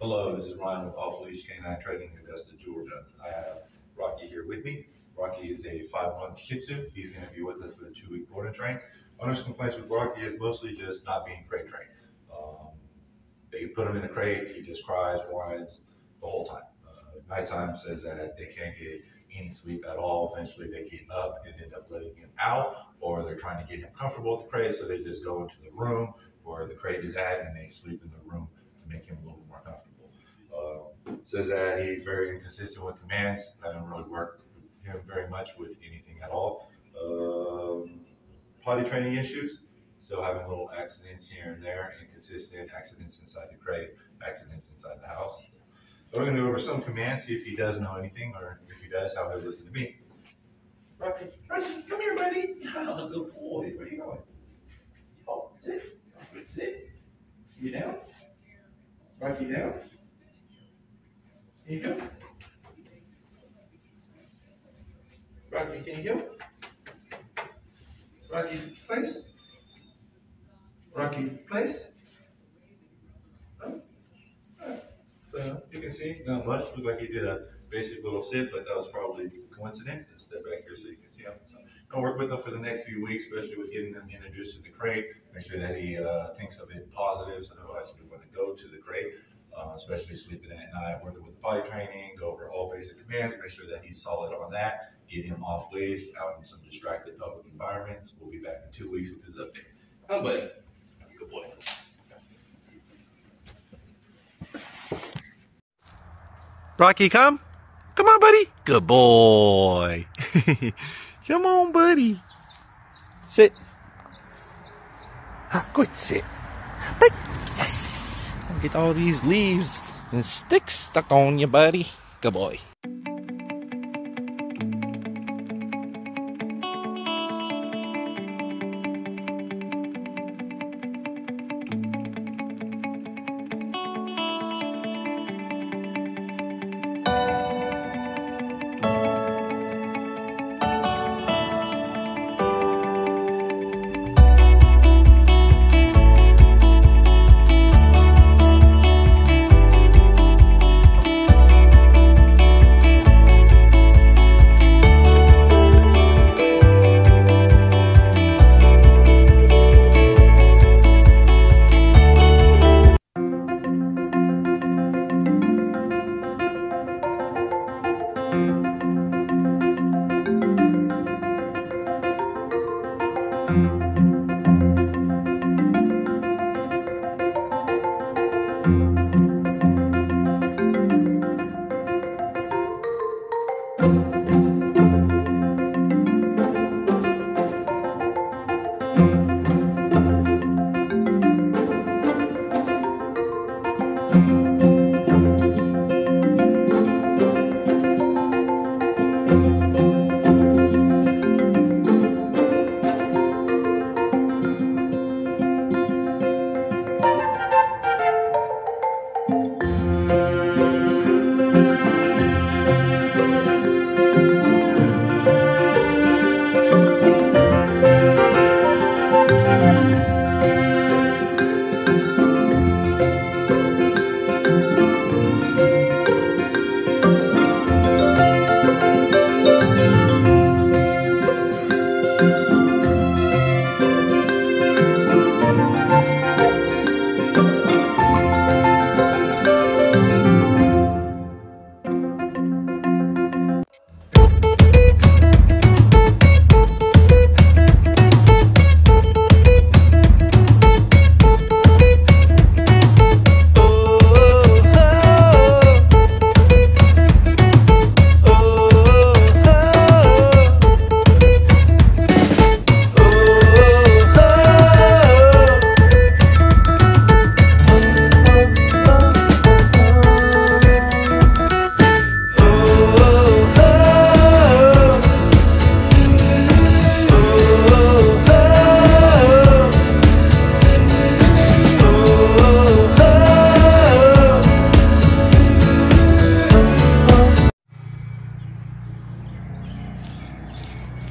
Hello, this is Ryan with Off Leash K9 Training in Augusta, Georgia. I have Rocky here with me. Rocky is a 5-month Shih Tzu. He's going to be with us for the 2-week board and train. Owner's complaints with Rocky is mostly just not being crate trained. They put him in a crate, he just cries, whines the whole time. Nighttime says that they can't get any sleep at all. Eventually they get up and end up letting him out, or they're trying to get him comfortable with the crate, so they just go into the room where the crate is at and they sleep in the room to make him a little more comfortable. Says that he's very inconsistent with commands. I don't really work with him very much with anything at all. Potty training issues. Still having little accidents here and there. Inconsistent accidents inside the crate. Accidents inside the house. So we're going to go over some commands, see if he does know anything, or if he does, how he'll listen to me. Rocky, Rocky, come here, buddy. Oh, good boy. Where are you going? Oh, sit. Sit. You down? Rocky, down. Can you go? Rocky, can you go? Rocky, place. Rocky, place. No? Right. So you can see, not much. Looked like he did a basic little sit, but that was probably a coincidence. I'll step back here so you can see him. So I'll work with him for the next few weeks, especially with getting him introduced to the crate. Make sure that he thinks of it positive, so he'll actually want to go to the crate. Especially sleeping at night, working with the potty training, go over all basic commands, make sure that he's solid on that, get him off leash, out in some distracted public environments. We'll be back in 2 weeks with his update. Come, buddy. Good boy. Rocky, come. Come on, buddy. Good boy. Come on, buddy. Sit. Ah, good sit. But, yes. Get all these leaves and sticks stuck on you, buddy. Good boy.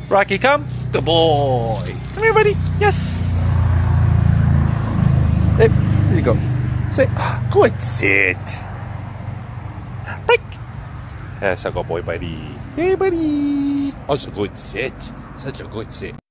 Rocky, come. Good boy. Come here, buddy. Yes. Hey, here you go. Sit. Good sit. That's a good boy, buddy. Hey, buddy. That's a good sit. Such a good sit.